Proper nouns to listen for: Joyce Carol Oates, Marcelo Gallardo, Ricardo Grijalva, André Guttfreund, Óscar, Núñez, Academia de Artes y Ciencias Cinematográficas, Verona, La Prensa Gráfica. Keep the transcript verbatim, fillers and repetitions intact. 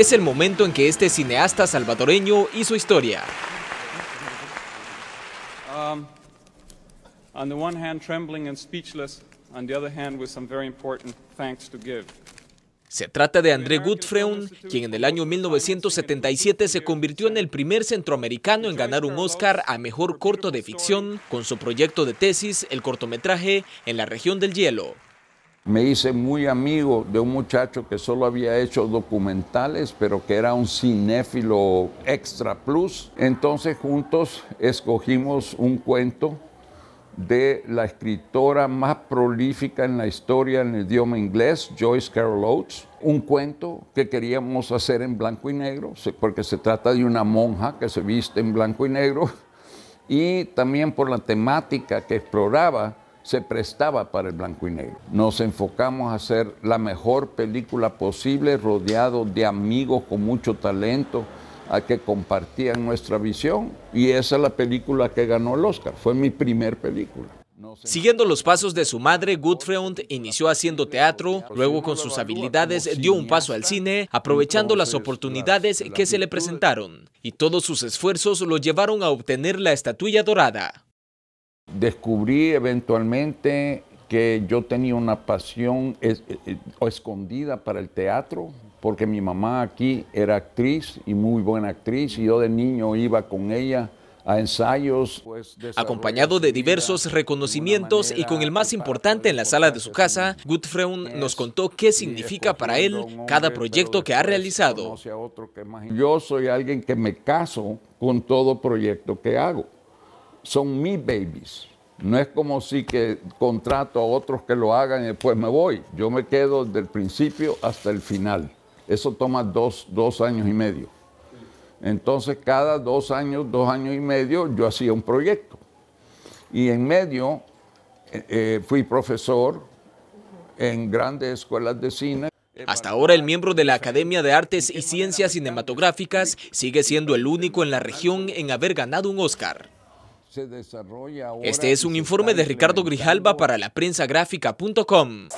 es el momento en que este cineasta salvadoreño hizo historia. Um, on the one hand, trembling and speechless, on the other hand, with some very important thanks to give. Se trata de André Guttfreund, quien en el año mil novecientos setenta y siete se convirtió en el primer centroamericano en ganar un Óscar a Mejor Corto de Ficción con su proyecto de tesis, el cortometraje En la Región del Hielo. Me hice muy amigo de un muchacho que solo había hecho documentales, pero que era un cinéfilo extra plus. Entonces juntos escogimos un cuento de la escritora más prolífica en la historia en el idioma inglés, Joyce Carol Oates. Un cuento que queríamos hacer en blanco y negro, porque se trata de una monja que se viste en blanco y negro, y también por la temática que exploraba, se prestaba para el blanco y negro. Nos enfocamos a hacer la mejor película posible, rodeado de amigos con mucho talento, a que compartían nuestra visión, y esa es la película que ganó el Óscar, fue mi primer película. Siguiendo los pasos de su madre, Guttfreund inició haciendo teatro, luego con sus habilidades dio un paso al cine, aprovechando las oportunidades que se le presentaron, y todos sus esfuerzos lo llevaron a obtener la estatuilla dorada. Descubrí eventualmente que yo tenía una pasión es, es, escondida para el teatro, porque mi mamá aquí era actriz y muy buena actriz, y yo de niño iba con ella a ensayos. Acompañado de diversos reconocimientos y con el más importante en la sala de su casa, Guttfreund nos contó qué significa para él cada proyecto que ha realizado. Yo soy alguien que me caso con todo proyecto que hago. Son mis babies. No es como si que contrato a otros que lo hagan y después me voy. Yo me quedo del principio hasta el final. Eso toma dos, dos años y medio. Entonces, cada dos años, dos años y medio, yo hacía un proyecto. Y en medio, eh, fui profesor en grandes escuelas de cine. Hasta ahora, el miembro de la Academia de Artes y Ciencias Cinematográficas sigue siendo el único en la región en haber ganado un Óscar. Se desarrolla ahora. Este es un informe de Ricardo Grijalva para la prensa gráfica punto com.